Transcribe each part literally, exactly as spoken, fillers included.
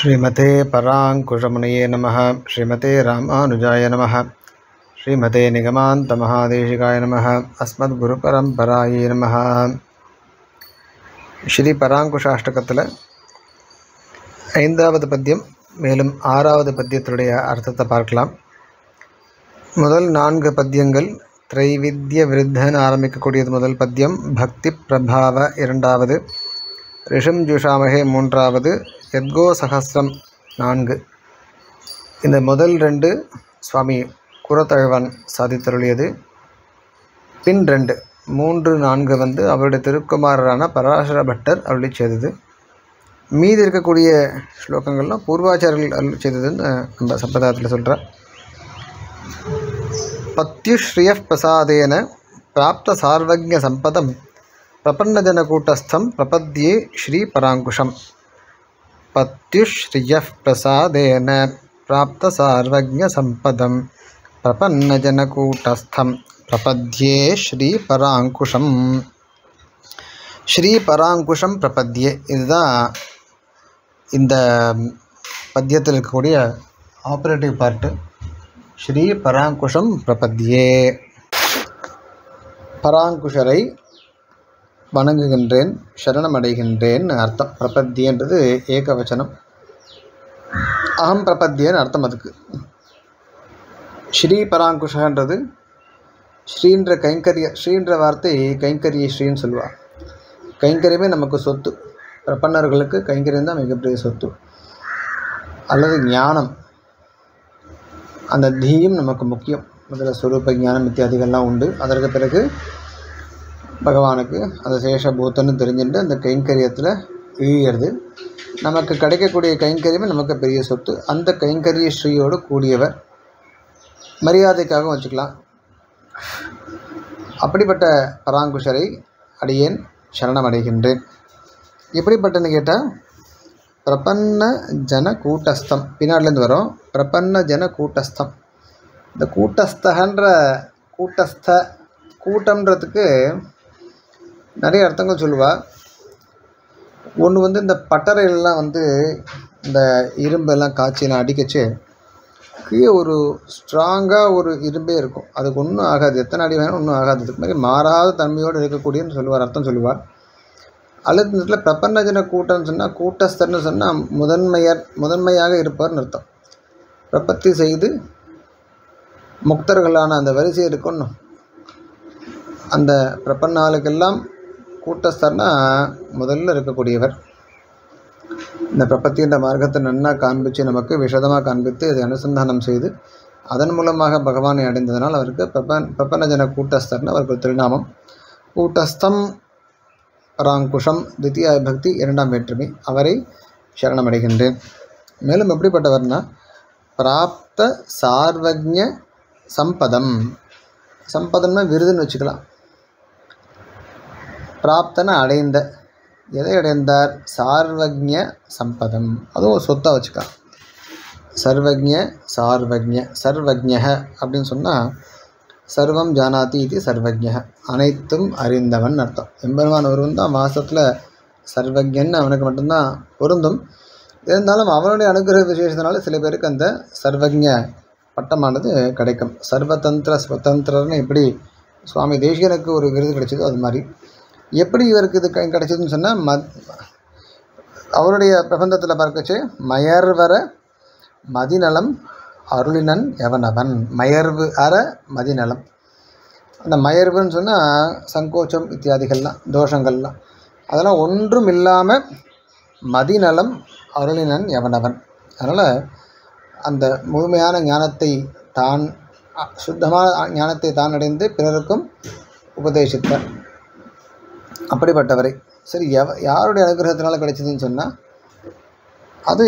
श्रीमते परांकुशमुनये नमः। श्रीमते रामानुजाय नमः। श्रीमते निगमान्त महादेशिकाय नमः। अस्मद्गुरुपरम्परायै नमः। श्री परांकुशाष्टकत्तिल ऐन्दावदु पद्यम मेलुम आरावदु पद्यत्तुडैय अर्थत्तै पार्क्कलाम। मुदल नान्गु पद्यंगल त्रैविद्य विरुद्धन आरम्बिक्ककूडियदु। मुदल पद्यम भक्ति प्रभाव, इरण्डावदु ऋषिंजुषामहे मून्रावदु, यद्गो सहस्रम नान्गु। इन मुदल रेंडु स्वामी कुरतळवन साधित्तरुळियदु। पिन रेंडु मून्रु नान्गु वंदु अवरुडैय तिरुक्कुमाररान पराशर भट्टर अरुळि सेयदु। मीद इरुक्ककूडिय श्लोकंगल पूर्वाचार्यர்கள் अरुळि सेयदु नम्म संप्रदायत्तिल सोल्रा। पत्युश्रिय प्रसादेन प्राप्त सार्वज्ञ संपदम प्रपन्नजनकूटस्थम प्रपद्ये श्री परांकुशम। पत्युश्रिय प्रसादेन प्राप्त सार्वज्ञ संपदम प्रपन्नजनकूटस्थम प्रपद्ये श्री परांकुशम। श्री परांकुशम प्रपद्ये இதுதான் இந்த பத்யத்தில் இருக்கக்கூடிய ஆபரேட்டிவ் பார்ட்। श्री परांकुशम प्रपद्ये परांकुशரை வணங்குகின்றேன், சரணமடைகின்றேன் அர்த்தம்। பிரபத்தியன்றது ஏகவச்சனம், அகம் பிரபத்தியன்னு அர்த்தம் அதுக்கு। ஸ்ரீ பராங்குஷன்றது ஸ்ரீன்ற கைங்கரிய, ஸ்ரீன்ற வார்த்தை கைங்கரிய ஸ்ரீன்னு சொல்லுவாள்। கைங்கரியமே நமக்கு சொத்து, பிரபன்னர்களுக்கு கைங்கரியம் தான் மிகப்பெரிய சொத்து அல்லது ஞானம்। அந்த தீயும் நமக்கு முக்கியம்। முதல்ல ஸ்வரூப ஞானம் இத்தியாதிகள்லாம் உண்டு, அதற்கு பிறகு பகவானுக்கு அந்த சேஷபூத்தன்னு தெரிஞ்சுட்டு அந்த கைங்கரியத்தில் ஈயறது। நமக்கு கிடைக்கக்கூடிய கைங்கரியமே நமக்கு பெரிய சொத்து। அந்த கைங்கரிய ஸ்ரீயோடு கூடியவர், மரியாதைக்காகவும் வச்சுக்கலாம்। அப்படிப்பட்ட பராங்குஷரை அடியேன் சரணமடைகின்றேன்। எப்படிப்பட்டன்னு கேட்டால் பிரபன்ன ஜன கூட்டஸ்தம், பின்னாடிலேருந்து வரும் பிரபன்ன ஜன கூட்டஸ்தம்। இந்த கூட்டஸ்தகன்ற கூட்டஸ்த கூட்டம்ன்றதுக்கு நிறைய அர்த்தங்கள் சொல்லுவாள்। ஒன்று வந்து இந்த பட்டறையிலலாம் வந்து இந்த இரும்பெல்லாம் காய்ச்சி நான் அடிக்கச்சு கீழே ஒரு ஸ்ட்ராங்காக ஒரு இரும்பே இருக்கும், அதுக்கு ஒன்றும் ஆகாது, எத்தனை அடி வேணும் ஒன்றும் ஆகாது, இதுக்கு மாதிரி மாறாத தன்மையோடு இருக்கக்கூடியன்னு சொல்லுவார், அர்த்தம் சொல்லுவார்। அல்லது இந்த இடத்துல பிரபன்னஜன கூட்டம்னு சொன்னால், கூட்டஸ்தர்னு சொன்னால் முதன்மையர், முதன்மையாக இருப்பார்னு அர்த்தம்। பிரபத்தி செய்து முக்தர்களான அந்த வரிசை இருக்கணும்। அந்த பிரபன்னாளுக்கெல்லாம் கூட்டஸ்தர்னா முதல்ல இருக்கக்கூடியவர்। இந்த பிரபத்தின்ற மார்க்கத்தை நன்னா காண்பித்து, நமக்கு விஷதமாக காண்பித்து, இதை அனுசந்தானம் செய்து அதன் மூலமாக பகவானை அடைந்ததனால் அவருக்கு பிரபன் பிரபன்னஜன கூட்டஸ்தர்னு அவருக்கு திருநாமம்। கூட்டஸ்தம் பராங்குஷம் தித்திய பக்தி, இரண்டாம் வேற்றுமை, அவரை சரணமடைகின்றேன்। மேலும் எப்படிப்பட்டவர்னா பிராப்த சார்வஜ்ய சம்பதம், சம்பதம்னா விருதுன்னு வச்சுக்கலாம்। பிராப்தனை அடைந்த, எதை அடைந்தார், சார்வஜ்ய சம்பதம், அதுவும் சொத்தாக வச்சுக்கலாம்। சர்வஜ்ய சார்வஜ்ய, சர்வஜ்ய அப்படின்னு சொன்னால் சர்வம் ஜானாதி இது சர்வஜ்ய, அனைத்தும் அறிந்தவன் அர்த்தம்। எம்பெருமான் ஒருவன் தான் வாசத்தில் சர்வஜ்யன்னு அவனுக்கு மட்டும்தான் பொருந்தும்। இருந்தாலும் அவனுடைய அனுகிரக விசேஷத்தினால சில பேருக்கு அந்த சர்வஜ்ய பட்டமானது கிடைக்கும்। சர்வதந்திர ஸ்வதந்திரன்னு எப்படி சுவாமி தேசிகனுக்கு ஒரு விருது கிடைச்சதோ அது மாதிரி எப்படி இவருக்கு இது கிடைச்சதுன்னு சொன்னால், ம அவருடைய பிரபந்தத்தில் பார்க்கச்சு மயர்வர மதிநலம் அருளினன் எவனவன், மயர்வு அற மதிநலம்। அந்த மயர்வுன்னு சொன்னால் சங்கோச்சம் இத்தியாதிகள்லாம் தோஷங்கள்லாம் அதெல்லாம் ஒன்றும் இல்லாமல் மதிநலம் அருளினன் எவனவன்। அதனால் அந்த முழுமையான ஞானத்தை தான், சுத்தமான ஞானத்தை தான் அடைந்து பிறருக்கும் உபதேசித்தார், அப்படிப்பட்டவரை। சரி, எவ யாருடைய அனுகிரகத்தினால கிடைச்சதுன்னு சொன்னால் அது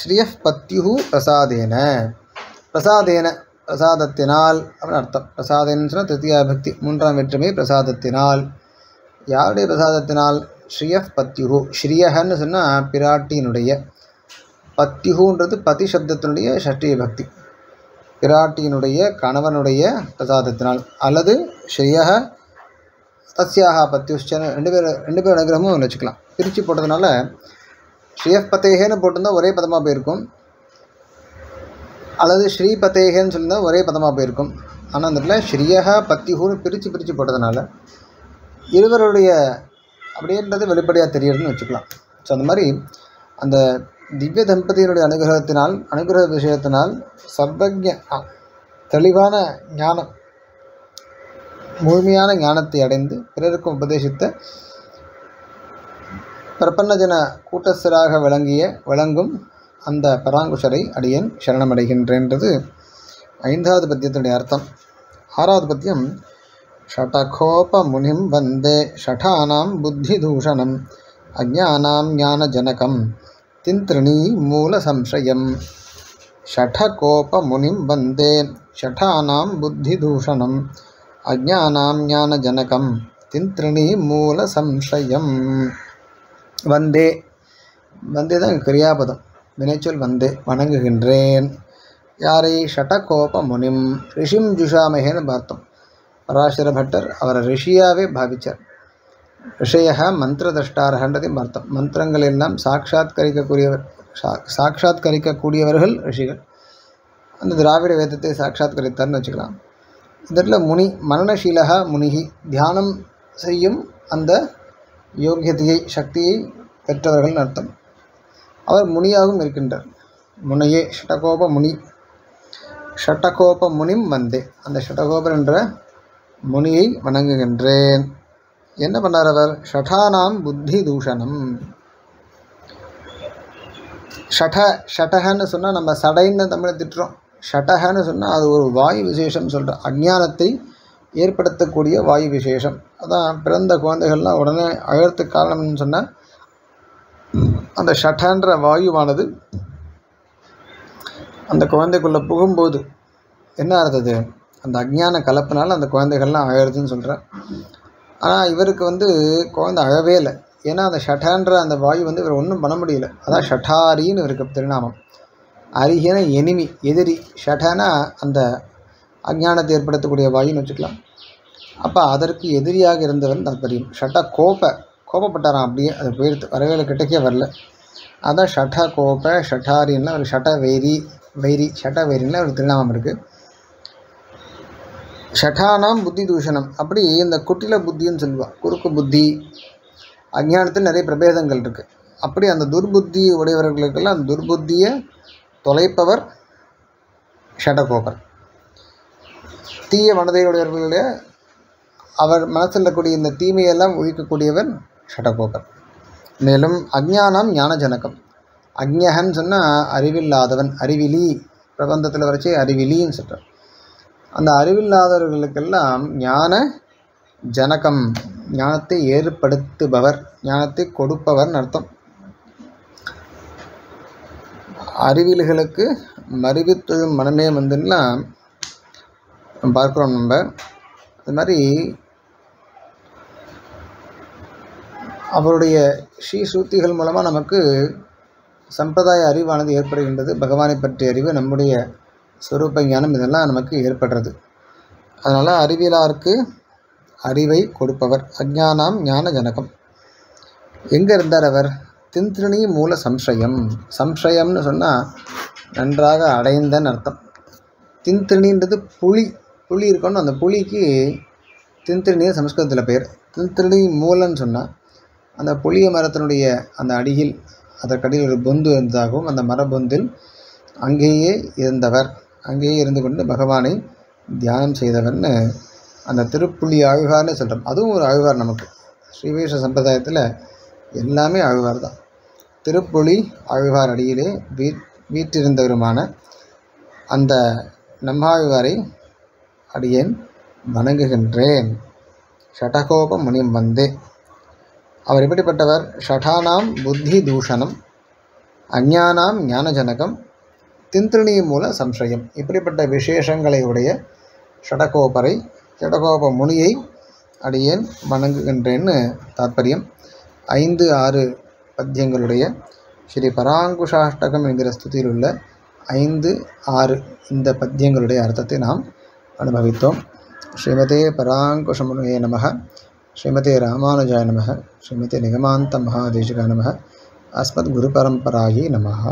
ஸ்ரீயஃப் பத்யு பிரசாதேன, பிரசாதேன பிரசாதத்தினால் அப்படின்னு அர்த்தம்। பிரசாதேன்னு சொன்னால் திருத்தியா பக்தி, மூன்றாம் வேற்றுமை, பிரசாதத்தினால்। யாருடைய பிரசாதத்தினால், ஸ்ரீயஃப் பத்யு, ஸ்ரீயகன்னு சொன்னால் பிராட்டியினுடைய, பத்யுன்றது பதி சப்தத்தினுடைய ஷஷ்டிய பக்தி, பிராட்டியினுடைய கணவனுடைய பிரசாதத்தினால்। அல்லது ஸ்ரீயக தஸ்யாக பத்யுஷ்சன்னு ரெண்டு பேர் ரெண்டு பேர் அனுகிரகமும் வச்சுக்கலாம்। பிரித்து போட்டதுனால ஸ்ரீஃபத்தேஹேன்னு போட்டிருந்தால் ஒரே பதமாக போயிருக்கும், அல்லது ஸ்ரீபத்தேஹேன்னு சொல்லியிருந்தால் ஒரே பதமாக போயிருக்கும். ஆனால் அந்த இடத்துல ஸ்ரீயகா பத்திஹூன்னு பிரித்து பிரித்து போட்டதுனால இருவருடைய அப்படின்றது வெளிப்படையாக தெரியறதுன்னு வச்சுக்கலாம். ஸோ அந்த மாதிரி அந்த திவ்ய தம்பதியினுடைய அனுகிரகத்தினால் அனுகிரக விஷயத்தினால் சர்வஜ தெளிவான ஞானம் முழுமையான ஞானத்தை அடைந்து பிறருக்கு உபதேசித்த பிரபன்னஜன கூட்டஸ்தராக விளங்கிய விளங்கும் அந்த பராங்குஷரை அடியேன் சரணமடைகின்றேன்றது ஐந்தாவது பத்தியத்தினுடைய அர்த்தம். ஆறாவது பத்தியம் ஷடகோப முனிம் வந்தே ஷடானாம் புத்தி தூஷணம் அஜானாம் ஞானஜனகம் திந்திரணி மூல சம்சயம். ஷடகோப முனிம் வந்தே ஷடானாம் புத்தி தூஷணம் அஜானாம் ஞானஜனகம் திந்திரணி மூல சம்சயம். வந்தே வந்தே தான் கிரியாபதம், வினைச்சொல் வந்தே வணங்குகின்றேன். யாரை? ஷடகோப முனிம், ரிஷிம் ஜுஷாமகேன்னு பார்த்தோம். பராசர பட்டர் அவரை ரிஷியாகவே பாவித்தார். ரிஷய மந்திரதிரஷ்டாரகன்றதையும் பார்த்தோம். மந்திரங்கள் எல்லாம் சாட்சாத்கரிக்கக்கூடியவர், சா சாட்சாத்கரிக்கக்கூடியவர்கள் ரிஷிகள். அந்த திராவிட வேதத்தை சாட்சாத்கரித்தார்னு வச்சுக்கலாம். இதற்குள்ள முனி மரணசீலகா முனிகி, தியானம் செய்யும் அந்த யோக்கியதையை சக்தியை பெற்றவர்கள் அர்த்தம். அவர் முனியாகவும் இருக்கின்றார். முனையே ஷடகோப முனி, ஷடகோப முனிம் வந்தே, அந்த ஷடகோபர் என்ற முனியை வணங்குகின்றேன். என்ன பண்ணார் அவர்? ஷடானாம் புத்தி தூஷணம். ஷட ஷடகன்னு சொன்னால் நம்ம சடைன்னு தமிழை திட்டுறோம். ஷடகன்னு சொன்னால் அது ஒரு வாயு விசேஷம் சொல்கிறோம். அஞ்ஞானத்தை ஏற்படுத்தக்கூடிய வாயு விசேஷம். அதான் பிறந்த குழந்தைகள்லாம் உடனே அழற்று காரணம்னு சொன்னால் அந்த ஷடன்ற வாயுவானது அந்த குழந்தைக்குள்ளே புகும்போது என்ன ஆறுது? அந்த அஞ்ஞான கலப்பினால அந்த குழந்தைகள்லாம் அழறதுன்னு சொல்கிறேன். ஆனால் இவருக்கு வந்து குழந்தை அழவே இல்லை. ஏன்னா அந்த ஷடன்ற அந்த வாயு வந்து இவர் ஒன்றும் பண்ண முடியல. அதான் ஷடாரின்னு இவருக்கு திருநாமம். அரிஹன எனிமி, எதிரி. ஷடனா அந்த அஞ்ஞானத்தை ஏற்படுத்தக்கூடிய வாயுன்னு வச்சுக்கலாம். அப்போ அதற்கு எதிரியாக இருந்தவன் தாற்பயம். ஷட கோப, கோபப்பட்டாரான் அப்படியே, அது போயிடுத்து, வரவேல கிட்டக்கே வரல. அதான் ஷட கோப ஷடாரின்னா ஒரு ஷட வைரி வைரி ஷட வைரின்னா ஒரு திருநாமம் இருக்குது. ஷடானாம் புத்தி தூஷணம். அப்படி இந்த குட்டில புத்தின்னு சொல்லுவாள், குறுக்கு புத்தி. அஞ்ஞானத்தில் நிறைய பிரபேதங்கள் இருக்குது. அப்படி அந்த துர்புத்தி உடையவர்களுக்கெல்லாம் அந்த துர்புத்தியை தொலைப்பவர் ஷடகோபர். தீய மனதையுடையவர்களுடைய அவர் மனசில் இருக்கக்கூடிய இந்த தீமையெல்லாம் ஒழிக்கக்கூடியவன் ஷடகோபர். மேலும் அஜ்ஞானம் ஞானஜனகம். அஜ்ஞகன்னு சொன்னால் அறிவில்லாதவன், அறிவிலி. பிரபந்தத்தில் வரைச்சி அறிவிலின்னு சொல்கிறார். அந்த அறிவில்லாதவர்களுக்கெல்லாம் ஞான ஜனகம், ஞானத்தை ஏற்படுத்துபவர், ஞானத்தை கொடுப்பவர்னு அர்த்தம். அறிவில்களுக்கு மறிவித்தொழும் மனமே வந்துன்னா பார்க்குறோம் நம்ம. அது மாதிரி அவருடைய ஸ்ரீ சூத்திகள் மூலமாக நமக்கு சம்பிரதாய அறிவானது ஏற்படுகின்றது. பகவானை பற்றிய அறிவு, நம்முடைய ஸ்வரூப ஞானம், இதெல்லாம் நமக்கு ஏற்படுறது. அதனால் அறிவிலாருக்கு அறிவை கொடுப்பவர் அஜ்ஞானாம் ஞான ஜனகம். எங்கே இருந்தார் அவர்? திந்திரணி மூல சம்சயம். சம்சயம்னு சொன்னால் நன்றாக அடைந்தன்னு அர்த்தம். திந்திரணின்றது புலி, புலி இருக்கணும். அந்த புலிக்கு திந்திரணின்னு சம்ஸ்கிருதத்தில் பேர். திந்திரணி மூலன்னு சொன்னால் அந்த புளிய மரத்தினுடைய அந்த அடியில், அதற்கடியில் ஒரு பொந்து இருந்ததாகவும், அந்த மரபொந்தில் அங்கேயே இருந்தவர், அங்கேயே இருந்து கொண்டு பகவானை தியானம் செய்தவர்னு அந்த திருப்புலி ஆழ்வார்னு சொல்கிறோம். அதுவும் ஒரு ஆழ்வார் நமக்கு. ஸ்ரீவேஷ சம்பிரதாயத்தில் எல்லாமே ஆழ்வார் தான். திருப்புலி ஆழ்வார் அடியிலே வீ வீற்றிருந்தவருமான அந்த நம்மாழ்வாரை அடியேன் வணங்குகின்றேன். ஷடகோப முனிம் வந்தே. அவர் எப்படிப்பட்டவர்? ஷடானாம் புத்தி தூஷணம் அஞ்ஞானாம் ஞானஜனகம் திந்திரணி மூல சம்சயம். இப்படிப்பட்ட விசேஷங்களை உடைய ஷடகோபரை, ஷடகோப முனியை அடியேன் வணங்குகின்றேன்னு தாற்பயம். ஐந்து ஆறு பத்தியங்களுடைய ஸ்ரீ பராங்குஷாஷ்டகம் என்கிற ஸ்துதியில் உள்ள ஐந்து ஆறு இந்த பத்தியங்களுடைய அர்த்தத்தை நாம் அனுபவித்தோம். ஸ்ரீமதே பராங்குஷமுனே நமஹ, ஸ்ரீமதே ராமானுஜாய நமஹ, ஸ்ரீமதே நிகமாந்த மகாதேசிகாய நமஹ, अस्मद्गुरुपरम्परायै नमः।